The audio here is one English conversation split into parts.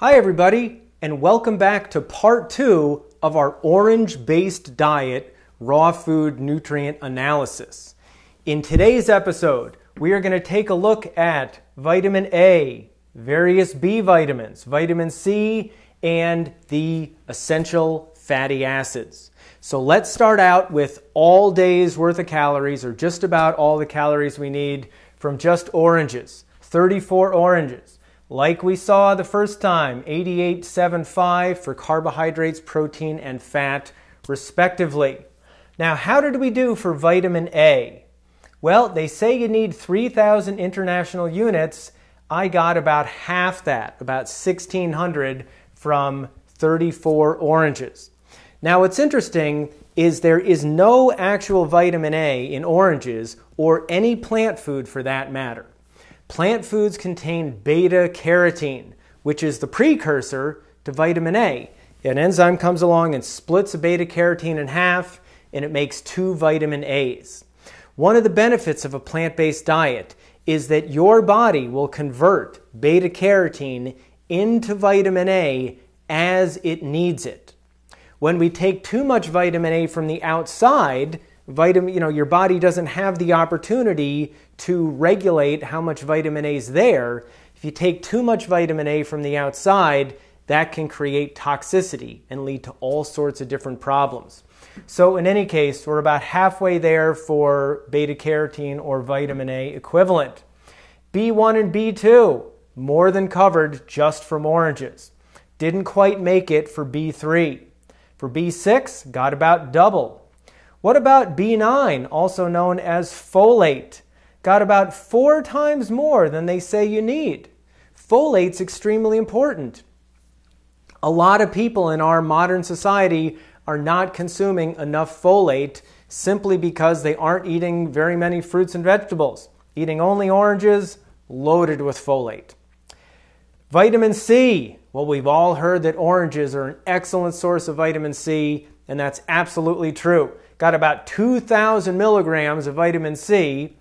Hi everybody, and welcome back to part 2 of our orange-based diet raw food nutrient analysis. In today's episode, we are going to take a look at vitamin A, various B vitamins, vitamin C, and the essential fatty acids. So let's start out with all day's worth of calories, or just about all the calories we need from just oranges, 34 oranges. Like we saw the first time, 88.75 for carbohydrates, protein, and fat, respectively. Now, how did we do for vitamin A? Well, they say you need 3,000 international units. I got about half that, about 1,600 from 34 oranges. Now, what's interesting is there is no actual vitamin A in oranges, or any plant food for that matter. Plant foods contain beta-carotene, which is the precursor to vitamin A. An enzyme comes along and splits a beta-carotene in half, and it makes two vitamin A's. One of the benefits of a plant-based diet is that your body will convert beta-carotene into vitamin A as it needs it. When we take too much vitamin A from the outside, your body doesn't have the opportunity to regulate how much vitamin A is there. If you take too much vitamin A from the outside, that can create toxicity and lead to all sorts of different problems. So in any case, we're about halfway there for beta-carotene or vitamin A equivalent. B1 and B2, more than covered just from oranges. Didn't quite make it for B3. For B6, got about double. What about B9, also known as folate? Got about 4 times more than they say you need. Folate's extremely important. A lot of people in our modern society are not consuming enough folate simply because they aren't eating very many fruits and vegetables. Eating only oranges, loaded with folate. Vitamin C. Well, we've all heard that oranges are an excellent source of vitamin C, and that's absolutely true. Got about 2,000 milligrams of vitamin C.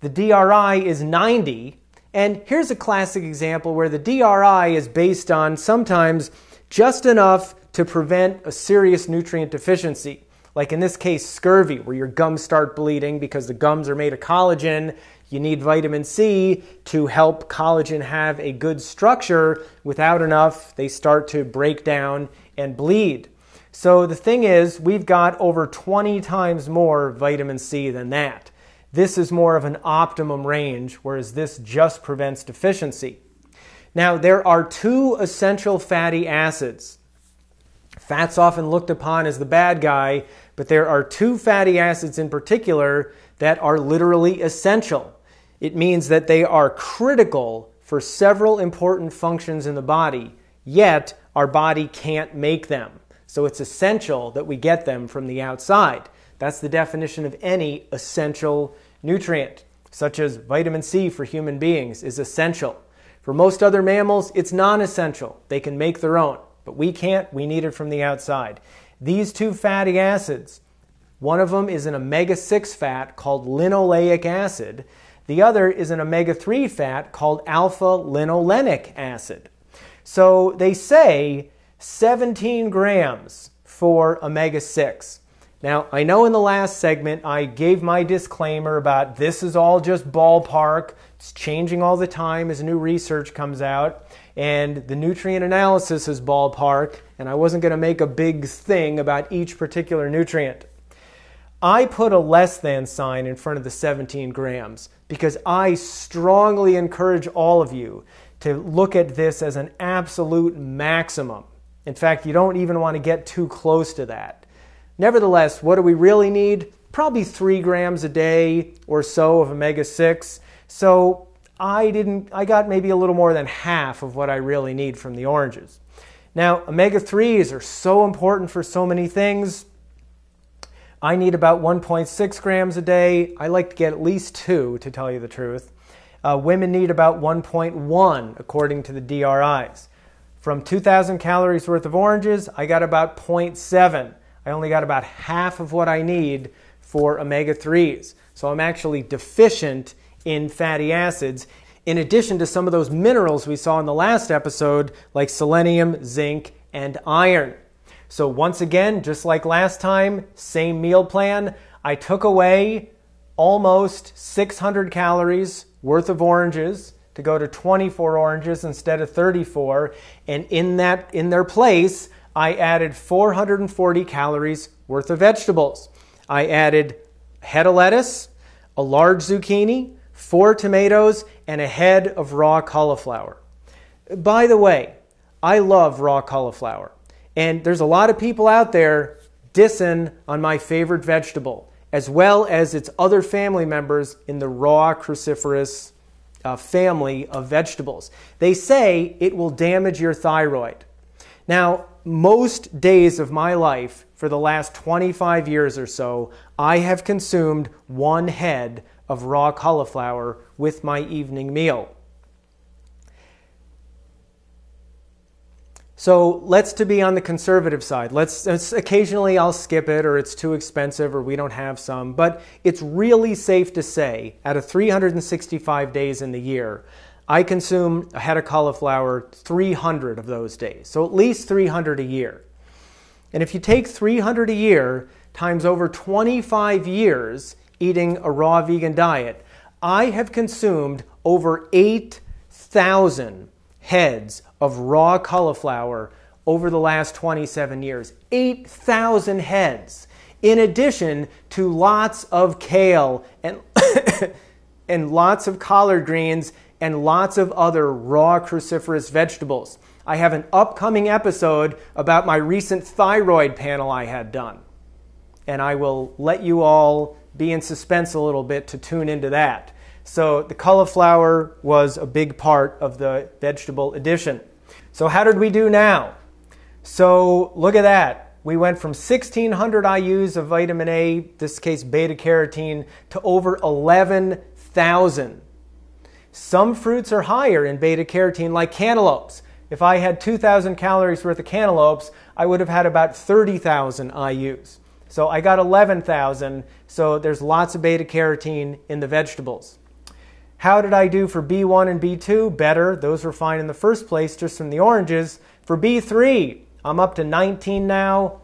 The DRI is 90. And here's a classic example where the DRI is based on sometimes just enough to prevent a serious nutrient deficiency. Like in this case, scurvy, where your gums start bleeding because the gums are made of collagen. You need vitamin C to help collagen have a good structure. Without enough, they start to break down and bleed. So the thing is, we've got over 20 times more vitamin C than that. This is more of an optimum range, whereas this just prevents deficiency. Now, there are 2 essential fatty acids. Fat's often looked upon as the bad guy, but there are 2 fatty acids in particular that are literally essential. It means that they are critical for several important functions in the body, yet our body can't make them. So it's essential that we get them from the outside. That's the definition of any essential nutrient, such as vitamin C for human beings is essential. For most other mammals, it's non-essential. They can make their own, but we can't. We need it from the outside. These 2 fatty acids, one of them is an omega-6 fat called linoleic acid. The other is an omega-3 fat called alpha-linolenic acid. So they say 17 grams for omega-6. Now, I know in the last segment I gave my disclaimer about this is all just ballpark, it's changing all the time as new research comes out, and the nutrient analysis is ballpark, and I wasn't going to make a big thing about each particular nutrient. I put a less than sign in front of the 17 grams because I strongly encourage all of you to look at this as an absolute maximum. In fact, you don't even want to get too close to that. Nevertheless, what do we really need? Probably 3 grams a day or so of omega-6. So I got maybe a little more than half of what I really need from the oranges. Now, omega-3s are so important for so many things. I need about 1.6 grams a day. I like to get at least 2, to tell you the truth. Women need about 1.1, according to the DRIs. From 2,000 calories worth of oranges, I got about 0.7. I only got about half of what I need for omega-3s. So I'm actually deficient in fatty acids. in addition to some of those minerals we saw in the last episode, like selenium, zinc, and iron. So once again, just like last time, same meal plan, I took away almost 600 calories worth of oranges to go to 24 oranges instead of 34, and in their place, I added 440 calories worth of vegetables. I added a head of lettuce, a large zucchini, 4 tomatoes, and a head of raw cauliflower. By the way, I love raw cauliflower. And there's a lot of people out there dissing on my favorite vegetable, as well as its other family members in the raw cruciferous family of vegetables. They say it will damage your thyroid. Now, most days of my life, for the last 25 years or so, I have consumed one head of raw cauliflower with my evening meal. So let's be on the conservative side. Occasionally I'll skip it, or it's too expensive, or we don't have some, but it's really safe to say, out of 365 days in the year, I consume a head of cauliflower 300 of those days, so at least 300 a year. And if you take 300 a year times over 25 years eating a raw vegan diet, I have consumed over 8,000 heads of raw cauliflower over the last 27 years. 8,000 heads, in addition to lots of kale and, and lots of collard greens and lots of other raw cruciferous vegetables. I have an upcoming episode about my recent thyroid panel I had done, and I will let you all be in suspense a little bit to tune into that. So the cauliflower was a big part of the vegetable addition. So how did we do now? So look at that. We went from 1,600 IUs of vitamin A, in this case beta-carotene, to over 11,000. Some fruits are higher in beta-carotene, like cantaloupes. If I had 2,000 calories worth of cantaloupes, I would have had about 30,000 IUs. So I got 11,000, so there's lots of beta-carotene in the vegetables. How did I do for B1 and B2? Better. Those were fine in the first place, just from the oranges. For B3, I'm up to 19 now.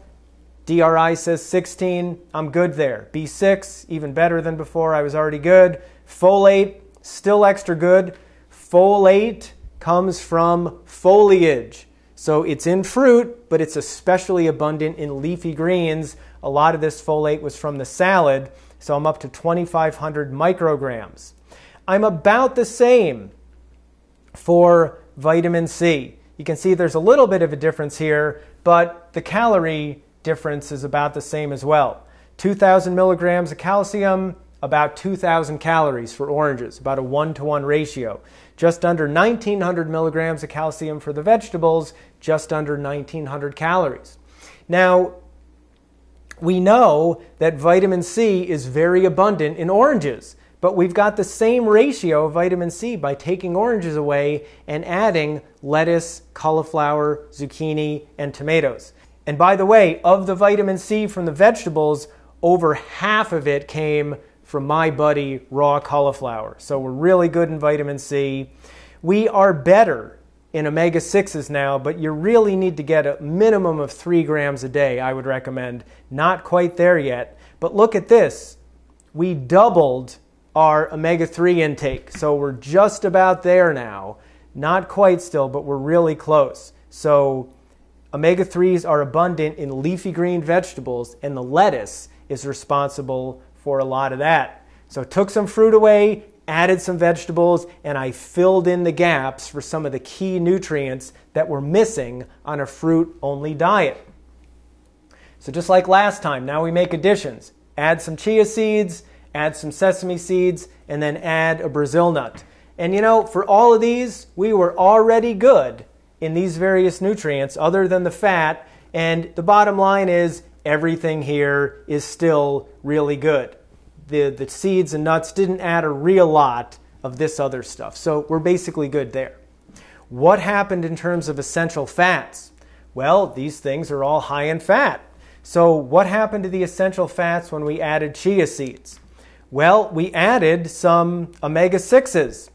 DRI says 16. I'm good there. B6, even better than before. I was already good. Folate, still extra good. Folate comes from foliage. So it's in fruit, but it's especially abundant in leafy greens. A lot of this folate was from the salad, so I'm up to 2,500 micrograms. I'm about the same for vitamin C. You can see there's a little bit of a difference here, but the calorie difference is about the same as well. 2,000 milligrams of calcium, about 2,000 calories for oranges, about a 1-to-1 ratio. Just under 1,900 milligrams of calcium for the vegetables, just under 1,900 calories. Now, we know that vitamin C is very abundant in oranges, but we've got the same ratio of vitamin C by taking oranges away and adding lettuce, cauliflower, zucchini, and tomatoes. And by the way, of the vitamin C from the vegetables, over half of it came from my buddy raw cauliflower. So we're really good in vitamin C. We are better in omega-6s now, but you really need to get a minimum of 3 grams a day, I would recommend. Not quite there yet, but look at this. We doubled our omega-3 intake. So we're just about there now. Not quite still, but we're really close. So omega-3s are abundant in leafy green vegetables, and the lettuce is responsible for a lot of that. So took some fruit away, added some vegetables, and I filled in the gaps for some of the key nutrients that were missing on a fruit-only diet. So just like last time, now we make additions. Add some chia seeds, add some sesame seeds, and then add a Brazil nut. And you know, for all of these, we were already good in these various nutrients other than the fat, and the bottom line is everything here is still really good. The seeds and nuts didn't add a real lot of this other stuff, so we're basically good there. What happened in terms of essential fats? Well, these things are all high in fat. So what happened to the essential fats when we added chia seeds? Well, we added some omega-6s.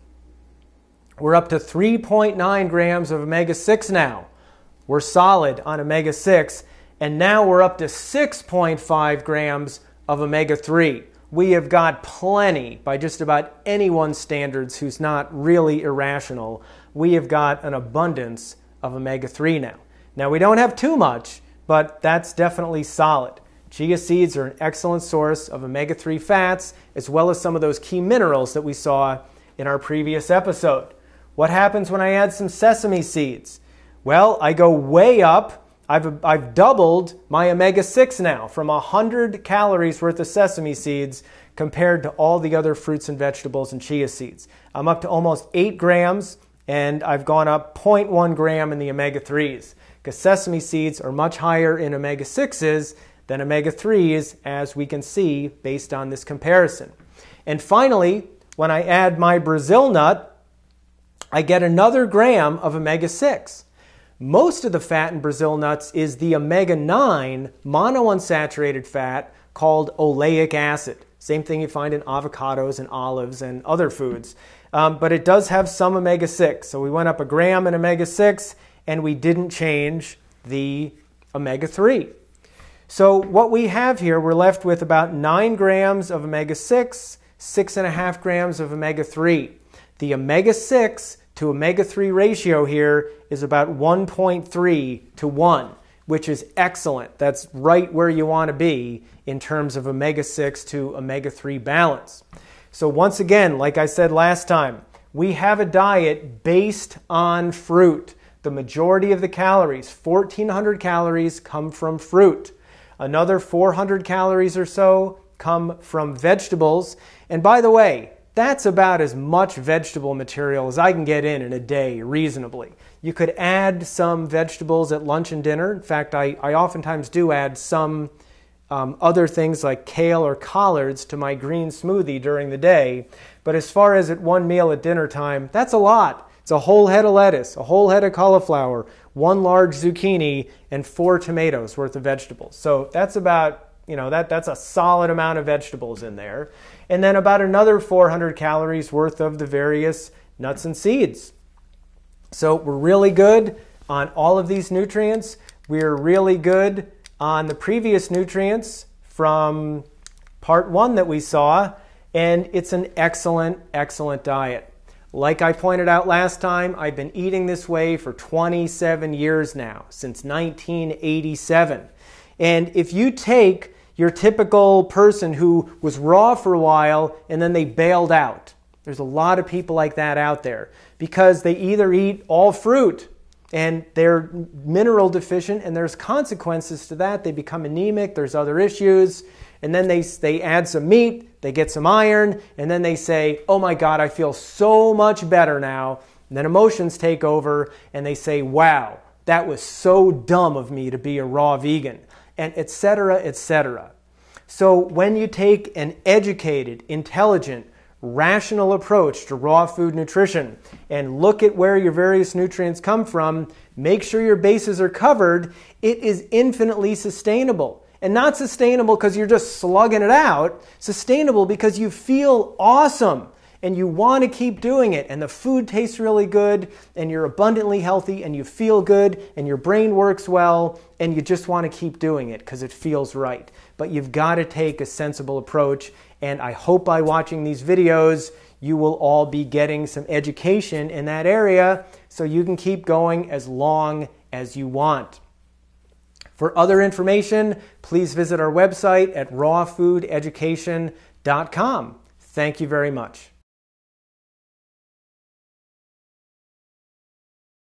We're up to 3.9 grams of omega-6 now. We're solid on omega-6, and now we're up to 6.5 grams of omega-3. We have got plenty by just about anyone's standards who's not really irrational. We have got an abundance of omega-3 now. Now, we don't have too much, but that's definitely solid. Chia seeds are an excellent source of omega-3 fats, as well as some of those key minerals that we saw in our previous episode. What happens when I add some sesame seeds? Well, I go way up. I've doubled my omega-6 now, from 100 calories worth of sesame seeds compared to all the other fruits and vegetables and chia seeds. I'm up to almost 8 grams, and I've gone up 0.1 gram in the omega-3s, because sesame seeds are much higher in omega-6s than omega-3s, as we can see based on this comparison. And finally, when I add my Brazil nut, I get another gram of omega-6. Most of the fat in Brazil nuts is the omega-9 monounsaturated fat called oleic acid. Same thing you find in avocados and olives and other foods. But it does have some omega-6. So we went up a gram in omega-6, and we didn't change the omega-3. So what we have here, we're left with about 9 grams of omega-6, 6.5 grams of omega-3. The omega-6 to omega-3 ratio here is about 1.3 to 1, which is excellent. That's right where you want to be in terms of omega-6 to omega-3 balance. So once again, like I said last time, we have a diet based on fruit. The majority of the calories, 1,400 calories, come from fruit. Another 400 calories or so come from vegetables. And by the way, that's about as much vegetable material as I can get in a day, reasonably. You could add some vegetables at lunch and dinner. In fact, I oftentimes do add some other things like kale or collards to my green smoothie during the day. But as far as at one meal at dinner time, that's a lot. It's a whole head of lettuce, a whole head of cauliflower, one large zucchini, and 4 tomatoes worth of vegetables. So that's about, that's a solid amount of vegetables in there. And then about another 400 calories worth of the various nuts and seeds. So we're really good on all of these nutrients. We're really good on the previous nutrients from part 1 that we saw. And it's an excellent, excellent diet. Like I pointed out last time, I've been eating this way for 27 years now, since 1987. And if you take your typical person who was raw for a while and then they bailed out, there's a lot of people like that out there, because they either eat all fruit and they're mineral deficient, and there's consequences to that. They become anemic, there's other issues, and then they add some meat, they get some iron, and then they say, oh my God, I feel so much better now. And then emotions take over and they say, wow, that was so dumb of me to be a raw vegan. And et cetera, et cetera. So when you take an educated, intelligent, rational approach to raw food nutrition and look at where your various nutrients come from, make sure your bases are covered, it is infinitely sustainable. And not sustainable because you're just slugging it out, sustainable because you feel awesome and you want to keep doing it, and the food tastes really good, and you're abundantly healthy, and you feel good, and your brain works well, and you just want to keep doing it because it feels right. But you've got to take a sensible approach, and I hope by watching these videos, you will all be getting some education in that area so you can keep going as long as you want. For other information, please visit our website at rawfoodeducation.com. Thank you very much.